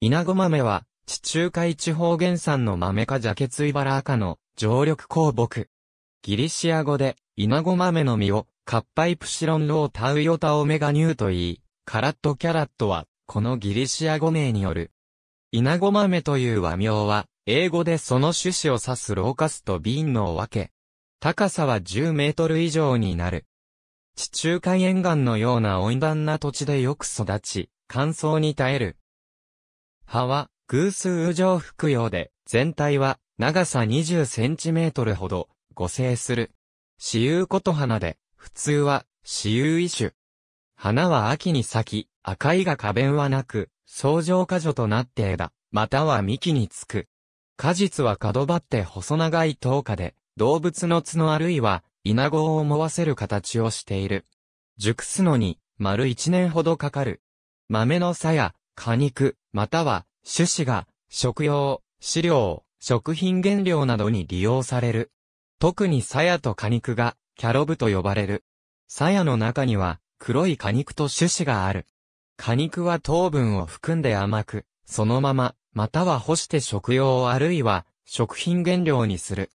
稲子豆は、地中海地方原産のマメ科ジャケツイバラ科の常緑香木。ギリシア語で、稲子豆の実を、カッパイプシロンロータウヨタオメガニューと言い、カラットキャラットは、このギリシア語名による。稲子豆という和名は、英語でその種子を指すローカスとビンの分け。高さは10メートル以上になる。地中海沿岸のような温暖な土地でよく育ち、乾燥に耐える。葉は偶数状複葉で、全体は長さ20センチメートルほど、5成する。雌雄こと花で、普通は雌雄異種。花は秋に咲き、赤いが花弁はなく、草状花序となって枝、または幹につく。果実は角張って細長い頭花で、動物の角あるいは、イナゴを思わせる形をしている。熟すのに、丸1年ほどかかる。豆のさや、果肉、または、種子が、食用、飼料、食品原料などに利用される。特にさやと果肉が、キャロブと呼ばれる。さやの中には、黒い果肉と種子がある。果肉は糖分を含んで甘く、そのまま、または干して食用あるいは、食品原料にする。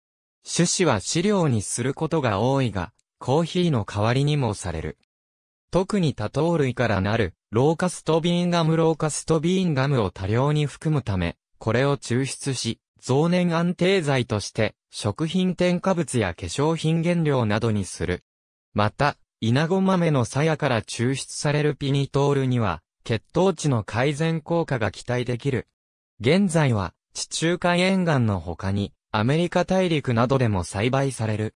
種子は飼料にすることが多いが、コーヒーの代わりにもされる。特に多糖類からなる、ローカストビーンガムを多量に含むため、これを抽出し、増粘安定剤として、食品添加物や化粧品原料などにする。また、イナゴ豆のさやから抽出されるピニトールには、血糖値の改善効果が期待できる。現在は、地中海沿岸の他に、アメリカ大陸などでも栽培される。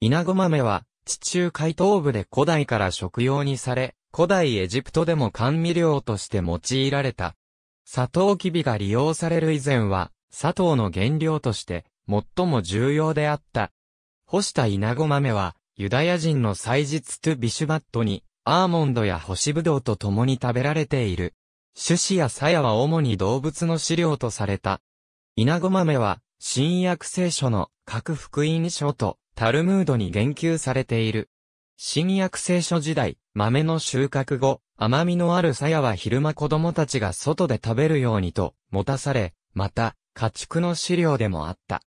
稲子豆は、地中海東部で古代から食用にされ、古代エジプトでも甘味料として用いられた。サトウキビが利用される以前は、砂糖の原料として、最も重要であった。干した稲子豆は、ユダヤ人の祭日トゥビシュバットに、アーモンドや干しぶどうと共に食べられている。種子やさやは主に動物の飼料とされた。稲子豆は、新約聖書の各福音書とタルムードに言及されている。新約聖書時代、豆の収穫後、甘みのあるさやは昼間子供たちが外で食べるようにと持たされ、また、家畜の飼料でもあった。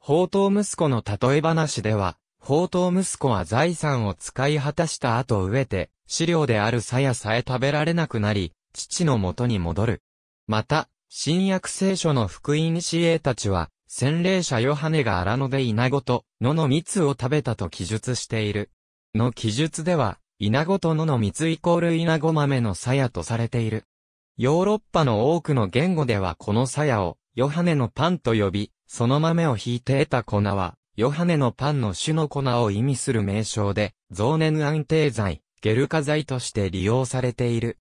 放蕩息子の例え話では、放蕩息子は財産を使い果たした後飢えて、飼料であるさやさえ食べられなくなり、父の元に戻る。また、新約聖書の福音家たちは、洗礼者ヨハネが荒野でイナゴと野の蜜を食べたと記述している。の記述では、イナゴと野の蜜=イナゴ豆のさやとされている。ヨーロッパの多くの言語ではこのさやをヨハネのパンと呼び、その豆をひいて得た粉は、ヨハネのパンの種の粉を意味する名称で、増粘安定剤、ゲルカ剤として利用されている。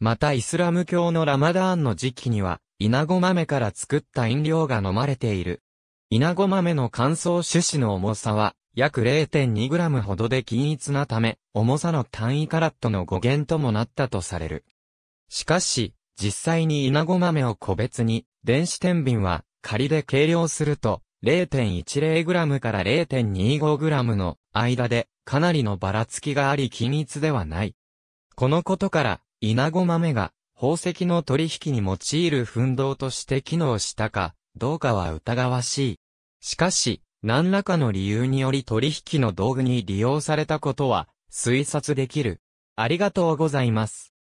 またイスラム教のラマダーンの時期には、イナゴ豆から作った飲料が飲まれている。イナゴ豆の乾燥種子の重さは約 0.2g ほどで均一なため、重さの単位カラットの語源ともなったとされる。しかし、実際にイナゴ豆を個別に、電子天秤は仮で計量すると 0.10g から 0.25g の間でかなりのばらつきがあり均一ではない。このことから、イナゴ豆が、宝石の取引に用いる粉銅として機能したかどうかは疑わしい。しかし、何らかの理由により取引の道具に利用されたことは推察できる。ありがとうございます。